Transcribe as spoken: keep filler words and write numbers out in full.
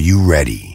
you ready?